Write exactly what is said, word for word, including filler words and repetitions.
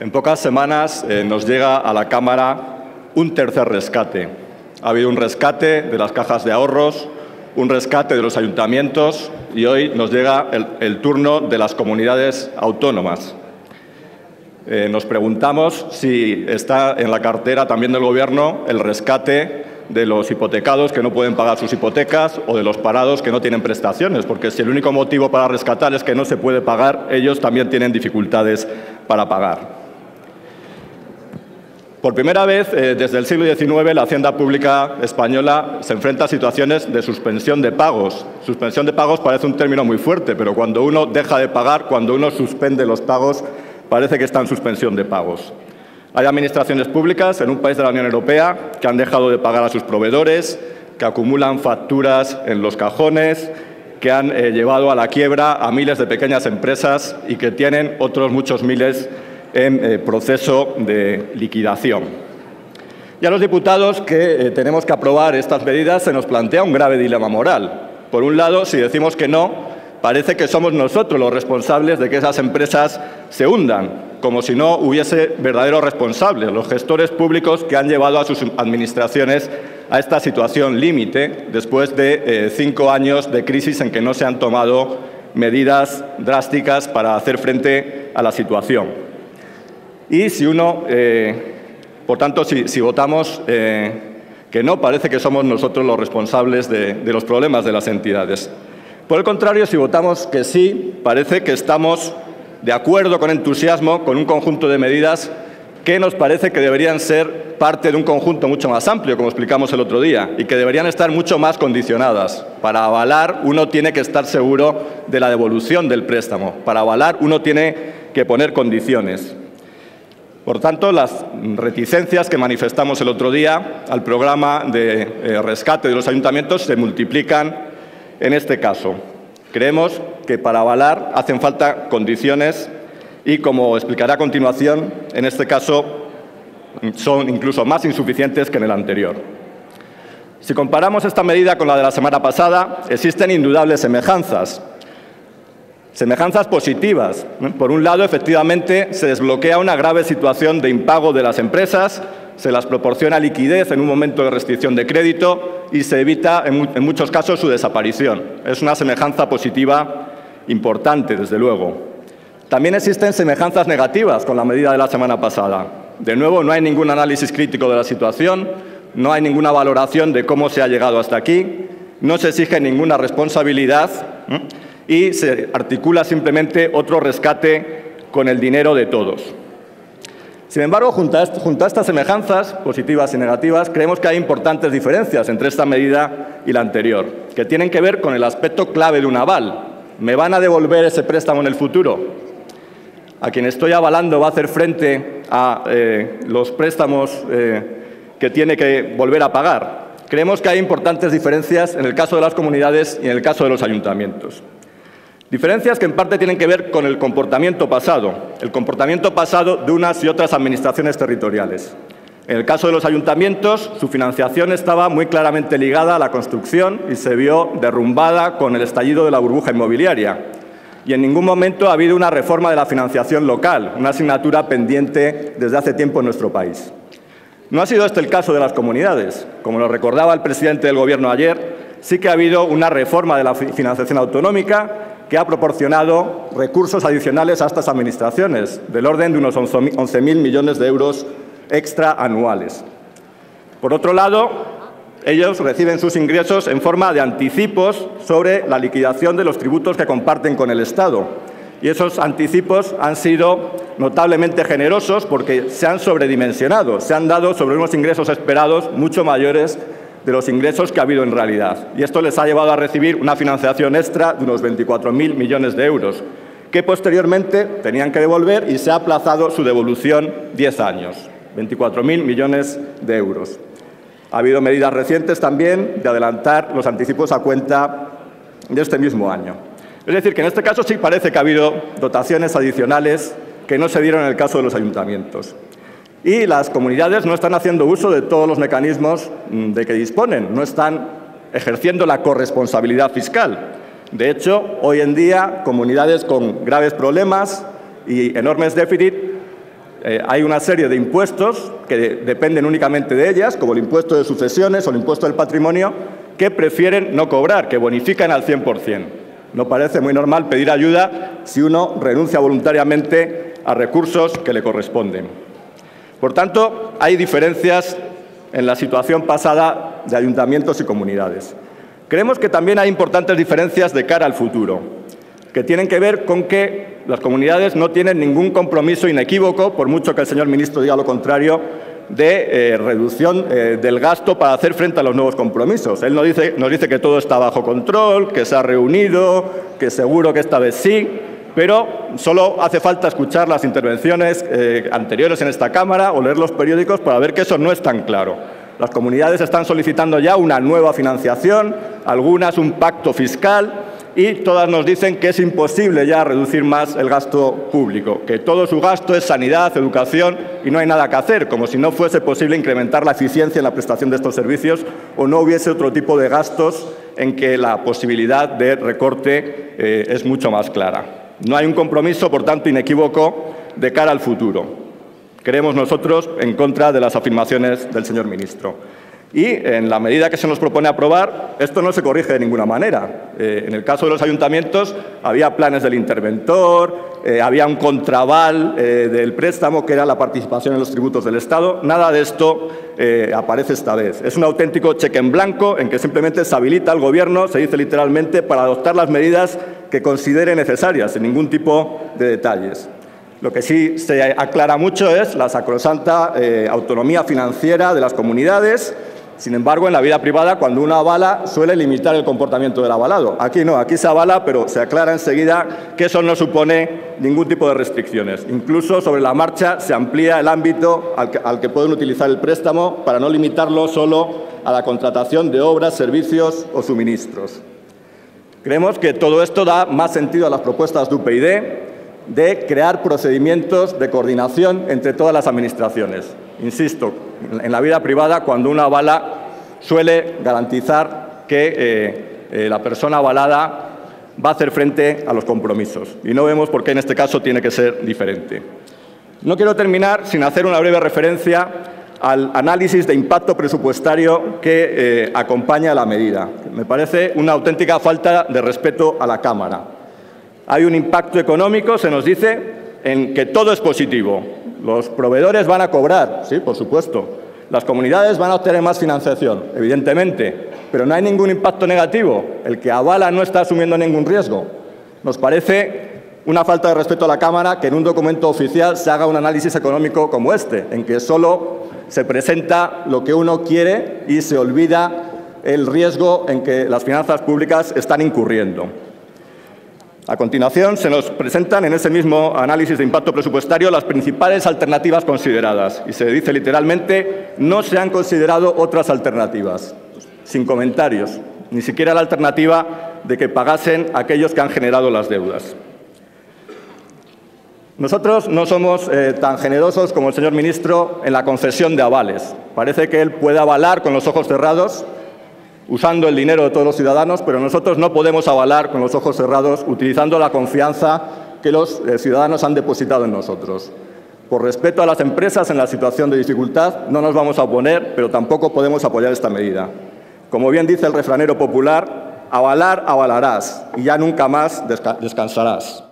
En pocas semanas eh, nos llega a la Cámara un tercer rescate. Ha habido un rescate de las cajas de ahorros, un rescate de los ayuntamientos y hoy nos llega el, el turno de las comunidades autónomas. Eh, nos preguntamos si está en la cartera también del Gobierno el rescate de los hipotecados que no pueden pagar sus hipotecas o de los parados que no tienen prestaciones, porque si el único motivo para rescatar es que no se puede pagar, ellos también tienen dificultades para pagar. Por primera vez, eh, desde el siglo diecinueve, la Hacienda Pública española se enfrenta a situaciones de suspensión de pagos. Suspensión de pagos parece un término muy fuerte, pero cuando uno deja de pagar, cuando uno suspende los pagos, parece que está en suspensión de pagos. Hay administraciones públicas en un país de la Unión Europea que han dejado de pagar a sus proveedores, que acumulan facturas en los cajones, que han eh, llevado a la quiebra a miles de pequeñas empresas y que tienen otros muchos miles en eh, proceso de liquidación. Y a los diputados que eh, tenemos que aprobar estas medidas se nos plantea un grave dilema moral. Por un lado, si decimos que no, parece que somos nosotros los responsables de que esas empresas se hundan, como si no hubiese verdaderos responsables, los gestores públicos que han llevado a sus administraciones a esta situación límite después de eh, cinco años de crisis en que no se han tomado medidas drásticas para hacer frente a la situación. Y si uno, eh, por tanto, si, si votamos eh, que no, parece que somos nosotros los responsables de, de los problemas de las entidades. Por el contrario, si votamos que sí, parece que estamos de acuerdo con entusiasmo con un conjunto de medidas que nos parece que deberían ser parte de un conjunto mucho más amplio, como explicamos el otro día, y que deberían estar mucho más condicionadas. Para avalar, uno tiene que estar seguro de la devolución del préstamo. Para avalar, uno tiene que poner condiciones. Por tanto, las reticencias que manifestamos el otro día al programa de eh, rescate de los ayuntamientos se multiplican en este caso. Creemos que para avalar hacen falta condiciones y, como explicaré a continuación, en este caso son incluso más insuficientes que en el anterior. Si comparamos esta medida con la de la semana pasada, existen indudables semejanzas. Semejanzas positivas. Por un lado, efectivamente, se desbloquea una grave situación de impago de las empresas, se las proporciona liquidez en un momento de restricción de crédito y se evita, en muchos casos, su desaparición. Es una semejanza positiva importante, desde luego. También existen semejanzas negativas con la medida de la semana pasada. De nuevo, no hay ningún análisis crítico de la situación, no hay ninguna valoración de cómo se ha llegado hasta aquí, no se exige ninguna responsabilidad y se articula simplemente otro rescate con el dinero de todos. Sin embargo, junto a, junto a estas semejanzas, positivas y negativas, creemos que hay importantes diferencias entre esta medida y la anterior, que tienen que ver con el aspecto clave de un aval. ¿Me van a devolver ese préstamo en el futuro? ¿A quien estoy avalando va a hacer frente a eh, los préstamos eh, que tiene que volver a pagar? Creemos que hay importantes diferencias en el caso de las comunidades y en el caso de los ayuntamientos. Diferencias que en parte tienen que ver con el comportamiento pasado, el comportamiento pasado de unas y otras administraciones territoriales. En el caso de los ayuntamientos, su financiación estaba muy claramente ligada a la construcción y se vio derrumbada con el estallido de la burbuja inmobiliaria. Y en ningún momento ha habido una reforma de la financiación local, una asignatura pendiente desde hace tiempo en nuestro país. No ha sido este el caso de las comunidades. Como lo recordaba el presidente del Gobierno ayer, sí que ha habido una reforma de la financiación autonómica que ha proporcionado recursos adicionales a estas administraciones, del orden de unos once mil millones de euros extra anuales. Por otro lado, ellos reciben sus ingresos en forma de anticipos sobre la liquidación de los tributos que comparten con el Estado. Y esos anticipos han sido notablemente generosos porque se han sobredimensionado, se han dado sobre unos ingresos esperados mucho mayores de los ingresos que ha habido en realidad. Y esto les ha llevado a recibir una financiación extra de unos veinticuatro mil millones de euros, que posteriormente tenían que devolver y se ha aplazado su devolución diez años. veinticuatro mil millones de euros. Ha habido medidas recientes también de adelantar los anticipos a cuenta de este mismo año. Es decir, que en este caso sí parece que ha habido dotaciones adicionales que no se dieron en el caso de los ayuntamientos. Y las comunidades no están haciendo uso de todos los mecanismos de que disponen, no están ejerciendo la corresponsabilidad fiscal. De hecho, hoy en día, comunidades con graves problemas y enormes déficits Eh, hay una serie de impuestos que de, dependen únicamente de ellas, como el impuesto de sucesiones o el impuesto del patrimonio, que prefieren no cobrar, que bonifican al cien por cien. No parece muy normal pedir ayuda si uno renuncia voluntariamente a recursos que le corresponden. Por tanto, hay diferencias en la situación pasada de ayuntamientos y comunidades. Creemos que también hay importantes diferencias de cara al futuro, que tienen que ver con que las comunidades no tienen ningún compromiso inequívoco, por mucho que el señor ministro diga lo contrario, de eh, reducción eh, del gasto para hacer frente a los nuevos compromisos. Él nos dice, nos dice que todo está bajo control, que se ha reunido, que seguro que esta vez sí, pero solo hace falta escuchar las intervenciones eh, anteriores en esta Cámara o leer los periódicos para ver que eso no es tan claro. Las comunidades están solicitando ya una nueva financiación, algunas un pacto fiscal, y todas nos dicen que es imposible ya reducir más el gasto público, que todo su gasto es sanidad, educación y no hay nada que hacer, como si no fuese posible incrementar la eficiencia en la prestación de estos servicios o no hubiese otro tipo de gastos en que la posibilidad de recorte eh, es mucho más clara. No hay un compromiso, por tanto, inequívoco de cara al futuro. Creemos nosotros en contra de las afirmaciones del señor ministro. Y en la medida que se nos propone aprobar, esto no se corrige de ninguna manera. Eh, en el caso de los ayuntamientos había planes del interventor, eh, había un contraval eh, del préstamo que era la participación en los tributos del Estado. Nada de esto eh, aparece esta vez. Es un auténtico cheque en blanco en que simplemente se habilita al Gobierno, se dice literalmente, para adoptar las medidas que considere necesarias, sin ningún tipo de detalles. Lo que sí se aclara mucho es la sacrosanta eh, autonomía financiera de las comunidades. Sin embargo, en la vida privada, cuando uno avala, suele limitar el comportamiento del avalado. Aquí no, aquí se avala, pero se aclara enseguida que eso no supone ningún tipo de restricciones. Incluso sobre la marcha se amplía el ámbito al que, al que pueden utilizar el préstamo para no limitarlo solo a la contratación de obras, servicios o suministros. Creemos que todo esto da más sentido a las propuestas de U P y D de crear procedimientos de coordinación entre todas las administraciones. Insisto, en la vida privada, cuando uno avala, suele garantizar que eh, eh, la persona avalada va a hacer frente a los compromisos. Y no vemos por qué en este caso tiene que ser diferente. No quiero terminar sin hacer una breve referencia al análisis de impacto presupuestario que eh, acompaña a la medida. Me parece una auténtica falta de respeto a la Cámara. Hay un impacto económico, se nos dice, en que todo es positivo. Los proveedores van a cobrar, sí, por supuesto. Las comunidades van a obtener más financiación, evidentemente. Pero no hay ningún impacto negativo. El que avala no está asumiendo ningún riesgo. Nos parece una falta de respeto a la Cámara que en un documento oficial se haga un análisis económico como este, en que solo se presenta lo que uno quiere y se olvida el riesgo en que las finanzas públicas están incurriendo. A continuación, se nos presentan en ese mismo análisis de impacto presupuestario las principales alternativas consideradas. Y se dice literalmente, no se han considerado otras alternativas. Sin comentarios. Ni siquiera la alternativa de que pagasen aquellos que han generado las deudas. Nosotros no somos eh, tan generosos como el señor ministro en la concesión de avales. Parece que él puede avalar con los ojos cerrados, usando el dinero de todos los ciudadanos, pero nosotros no podemos avalar con los ojos cerrados utilizando la confianza que los eh, ciudadanos han depositado en nosotros. Por respeto a las empresas en la situación de dificultad, no nos vamos a oponer, pero tampoco podemos apoyar esta medida. Como bien dice el refranero popular, avalar, avalarás y ya nunca más desca- descansarás.